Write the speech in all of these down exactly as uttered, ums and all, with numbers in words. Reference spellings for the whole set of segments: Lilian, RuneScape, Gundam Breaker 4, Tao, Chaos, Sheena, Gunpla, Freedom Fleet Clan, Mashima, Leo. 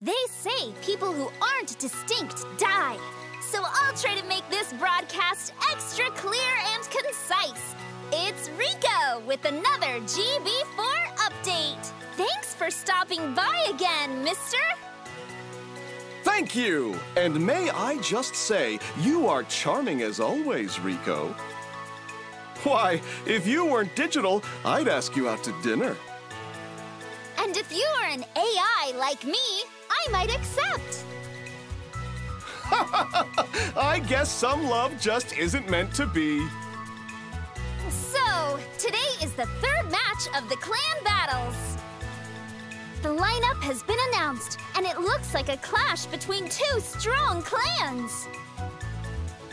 They say people who aren't distinct die. So I'll try to make this broadcast extra clear and concise. It's Rico with another G B four update. Thanks for stopping by again, mister. Thank you! And may I just say, you are charming as always, Rico. Why, if you weren't digital, I'd ask you out to dinner. And if you were an A I like me, I might accept. I guess some love just isn't meant to be. So, today is the third match of the clan battles. The lineup has been announced, and it looks like a clash between two strong clans.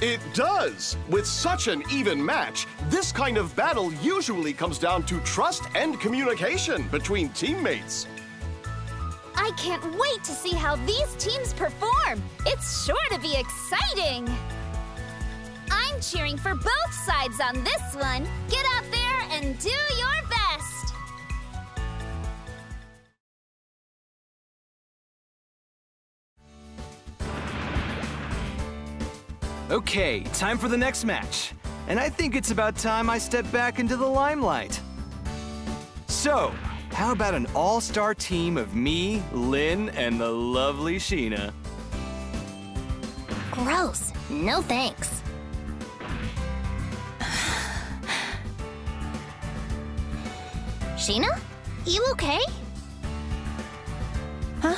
It does! With such an even match, this kind of battle usually comes down to trust and communication between teammates. I can't wait to see how these teams perform! It's sure to be exciting! I'm cheering for both sides on this one. Get out there and do your best! Okay, time for the next match. And I think it's about time I step back into the limelight. So, how about an all-star team of me, Lin, and the lovely Sheena? Gross. No thanks. Sheena? You okay? Huh?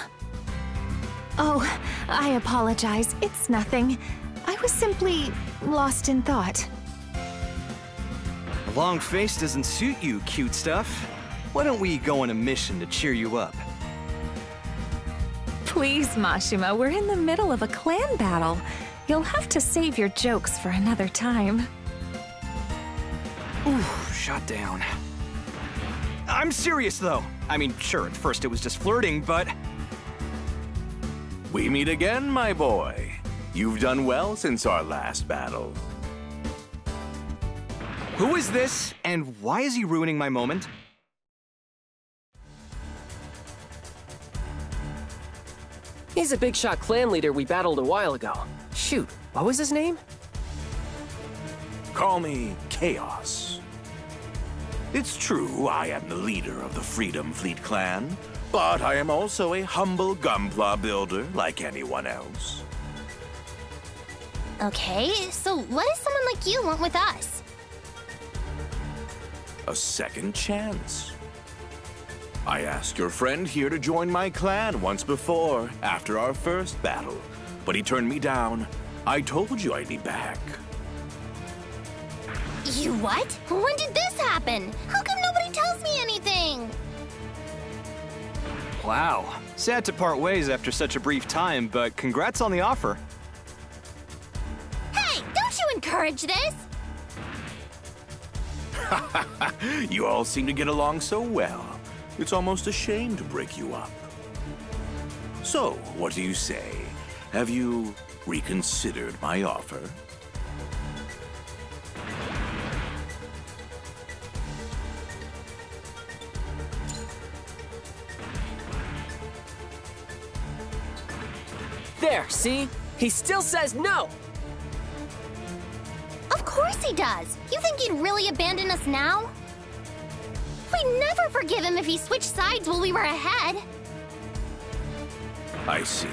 Oh, I apologize. It's nothing. I was simply lost in thought. A long face doesn't suit you, cute stuff. Why don't we go on a mission to cheer you up? Please, Mashima, we're in the middle of a clan battle. You'll have to save your jokes for another time. Ooh, shot down. I'm serious, though. I mean, sure, at first it was just flirting, but... We meet again, my boy. You've done well since our last battle. Who is this, and why is he ruining my moment? He's a big shot clan leader we battled a while ago. Shoot, what was his name? Call me Chaos. It's true, I am the leader of the Freedom Fleet Clan, but I am also a humble Gunpla builder like anyone else. Okay, so what does someone like you want with us? A second chance. I asked your friend here to join my clan once before, after our first battle, but he turned me down. I told you I'd be back. You what? When did this happen? How come nobody tells me anything? Wow. Sad to part ways after such a brief time, but congrats on the offer. Encourage this? You all seem to get along so well. It's almost a shame to break you up. So, what do you say? Have you reconsidered my offer? There, see? He still says no! Of course he does! You think he'd really abandon us now? We'd never forgive him if he switched sides while we were ahead. I see.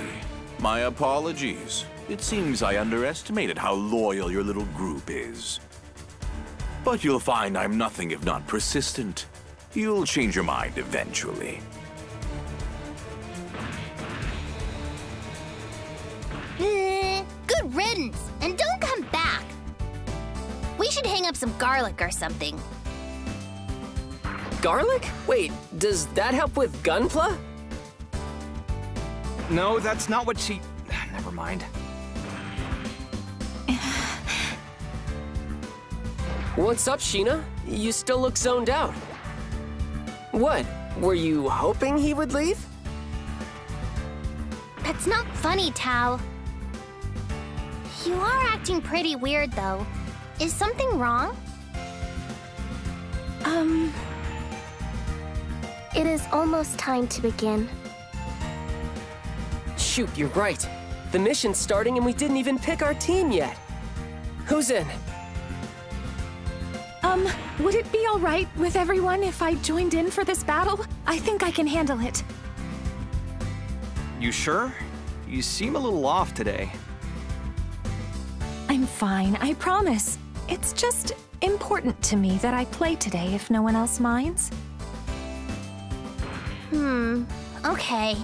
My apologies. It seems I underestimated how loyal your little group is. But you'll find I'm nothing if not persistent. You'll change your mind eventually. Uh, good riddance! And don't come back! We should hang up some garlic or something. Garlic? Wait, does that help with Gunpla? No, that's not what she... Never mind. What's up, Sheena? You still look zoned out. What? Were you hoping he would leave? That's not funny, Tao. You are acting pretty weird, though. Is something wrong? Um... It is almost time to begin. shoot, you're right. The mission's starting and we didn't even pick our team yet. Who's in? Um, would it be all right with everyone if I joined in for this battle? I think I can handle it. You sure? You seem a little off today. I'm fine, I promise. It's just important to me that I play today if no one else minds. Hmm, okay.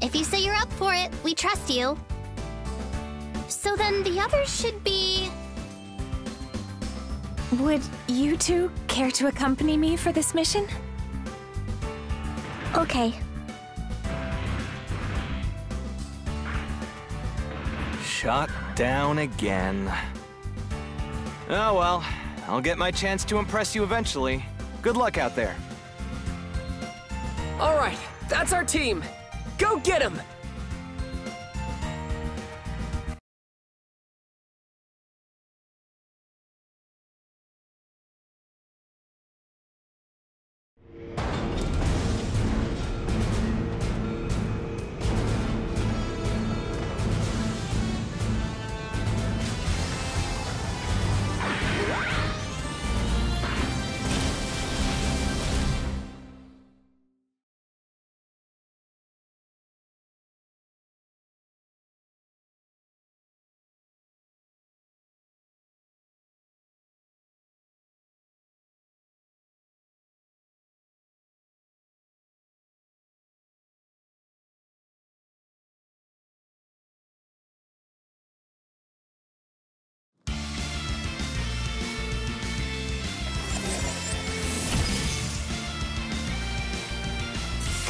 If you say you're up for it, we trust you. So then the others should be... Would you two care to accompany me for this mission? Okay. Shot down again. Oh well, I'll get my chance to impress you eventually. Good luck out there. All right, that's our team. Go get him!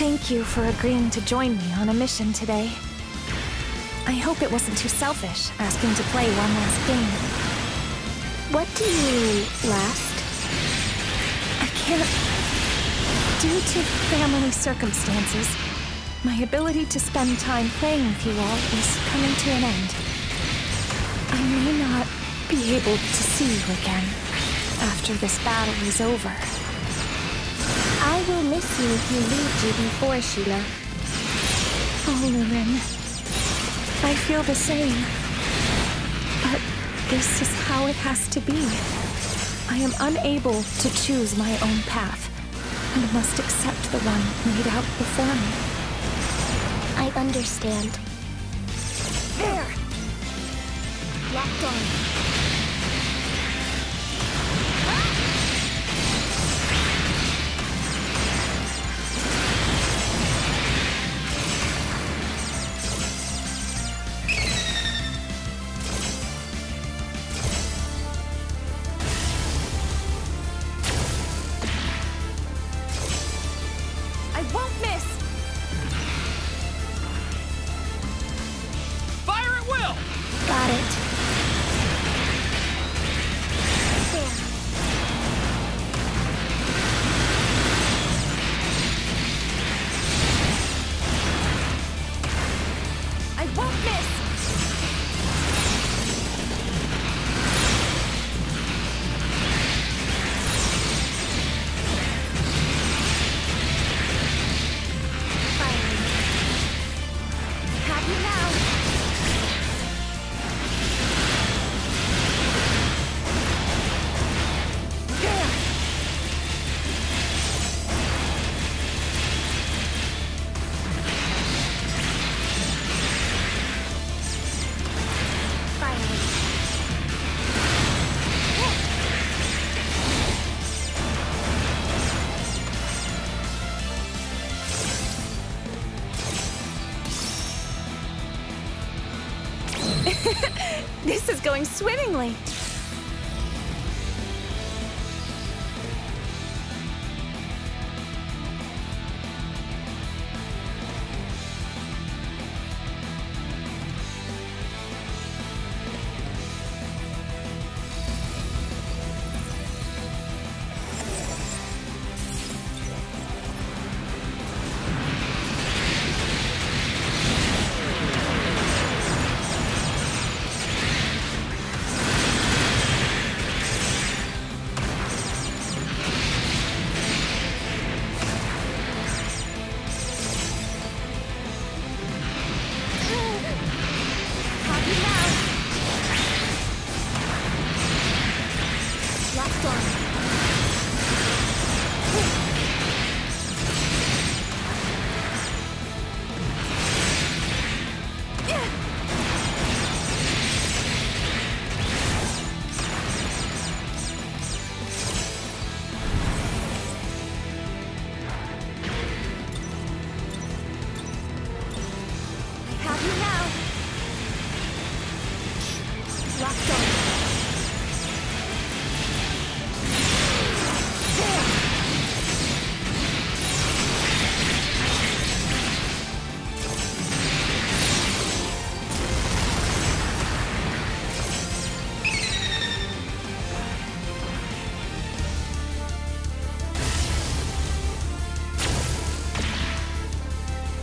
Thank you for agreeing to join me on a mission today. I hope it wasn't too selfish asking to play one last game. What do you mean, last? I can't... Due to family circumstances, my ability to spend time playing with you all is coming to an end. I may not be able to see you again after this battle is over. I will miss you if you leave you before, Sheena. Oh, Lilian. I feel the same. But this is how it has to be. I am unable to choose my own path, and must accept the one laid out before me. I understand. There! Locked on. This is going swimmingly.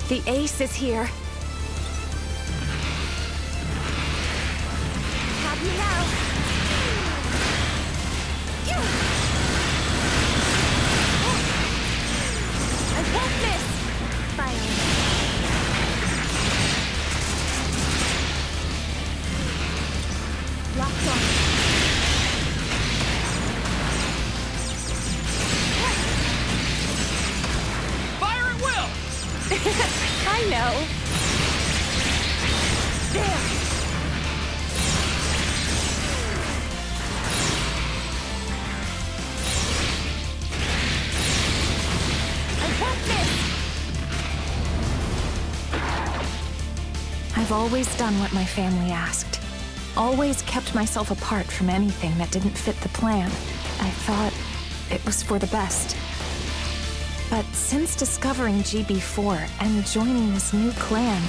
The ace is here. Have me now. I won't miss. Fire. Locked on. Fire at will. I know. There. I want this. I've always done what my family asked. Always kept myself apart from anything that didn't fit the plan. I thought it was for the best. But since discovering G B four and joining this new clan,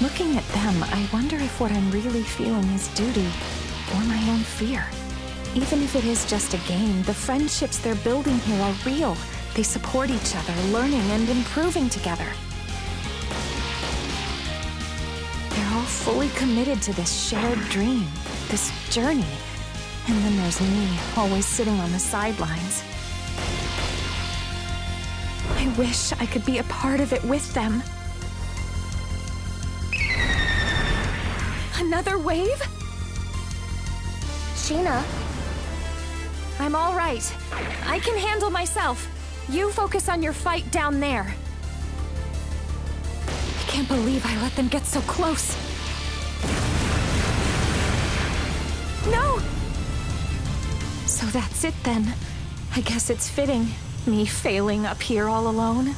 looking at them, I wonder if what I'm really feeling is duty or my own fear. Even if it is just a game, the friendships they're building here are real. They support each other, learning and improving together. They're all fully committed to this shared dream, this journey. And then there's me, always sitting on the sidelines. I wish I could be a part of it with them. Another wave? Sheena? I'm all right. I can handle myself. You focus on your fight down there. I can't believe I let them get so close. No! So that's it then. I guess it's fitting. Me failing up here all alone.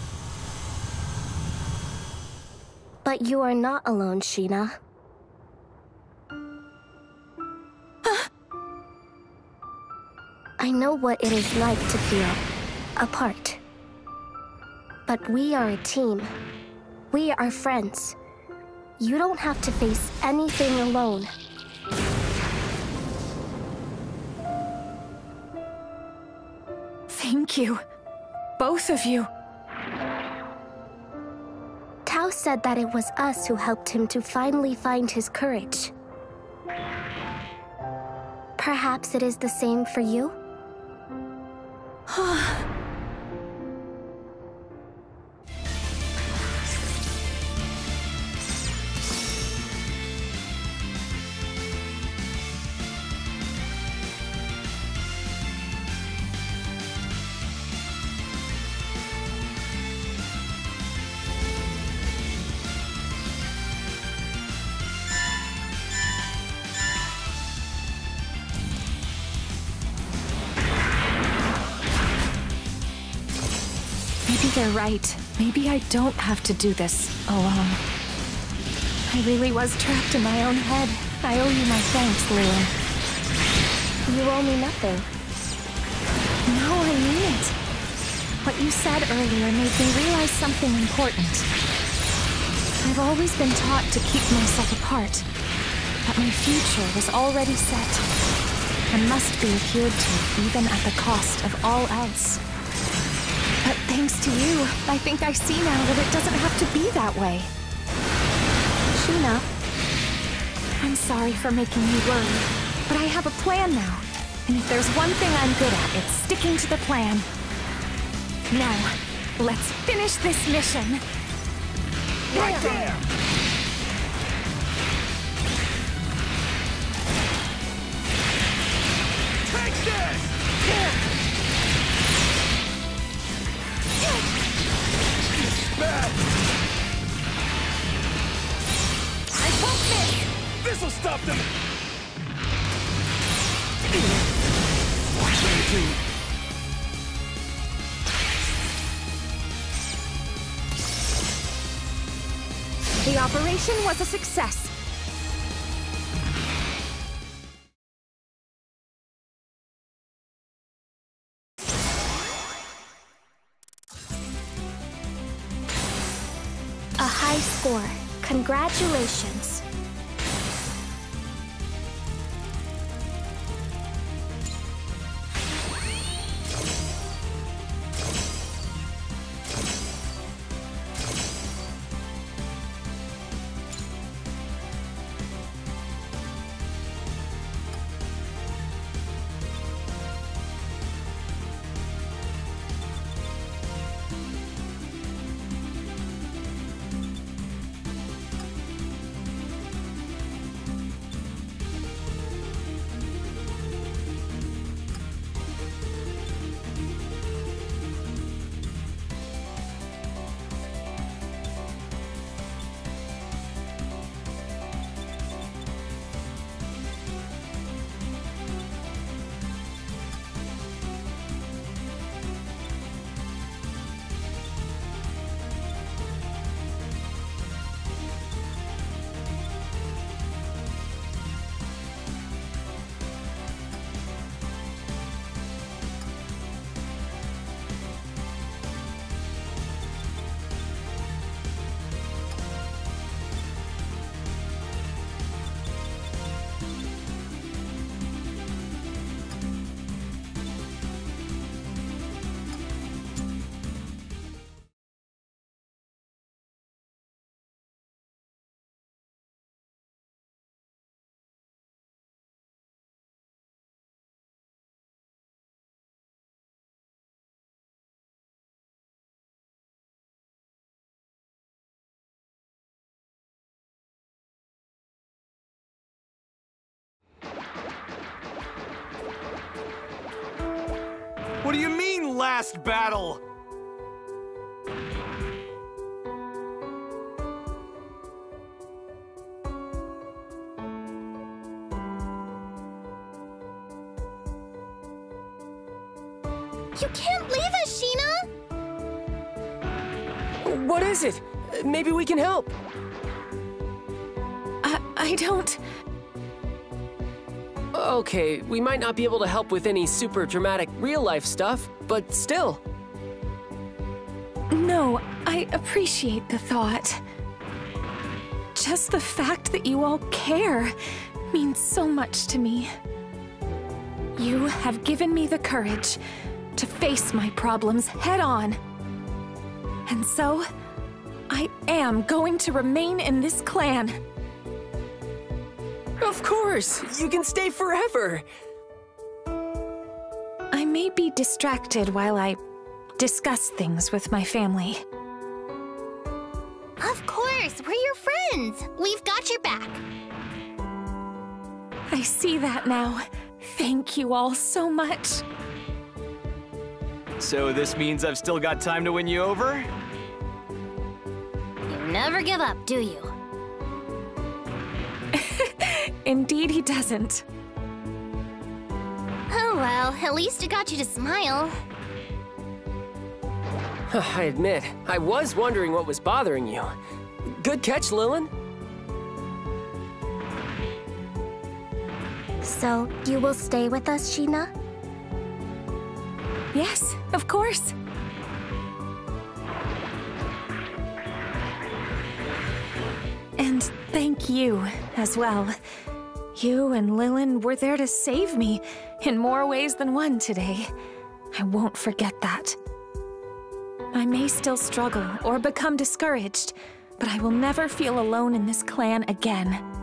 But you are not alone, Sheena. Huh? I know what it is like to feel apart. But we are a team. We are friends. You don't have to face anything alone. Thank you. Both of you. Tao said that it was us who helped him to finally find his courage. Perhaps it is the same for you? They're right. Maybe I don't have to do this alone. I really was trapped in my own head. I owe you my thanks, Leo. You owe me nothing. No, I mean it. What you said earlier made me realize something important. I've always been taught to keep myself apart, but my future was already set. I must be adhered to, even at the cost of all else. But thanks to you, I think I see now that it doesn't have to be that way. Sheena, I'm sorry for making you worry, but I have a plan now. And if there's one thing I'm good at, it's sticking to the plan. Now, let's finish this mission. Right there! Take this! Here! I won't miss! This'll stop them! The operation was a success. score. Congratulations. What do you mean, last battle? You can't leave us, Sheena! What is it? Maybe we can help. I... I don't... Okay, we might not be able to help with any super dramatic real-life stuff, but still. No, I appreciate the thought. Just the fact that you all care means so much to me. You have given me the courage to face my problems head-on. And so, I am going to remain in this clan. Of course! You can stay forever! I may be distracted while I discuss things with my family. Of course! We're your friends! We've got your back! I see that now. Thank you all so much. So this means I've still got time to win you over? You never give up, do you? Indeed he doesn't. Oh well, at least it got you to smile. I admit, I was wondering what was bothering you. Good catch, Lilian. So, you will stay with us, Sheena? Yes, of course. And thank you, as well. You and Lilian were there to save me in more ways than one today. I won't forget that. I may still struggle or become discouraged, but I will never feel alone in this clan again.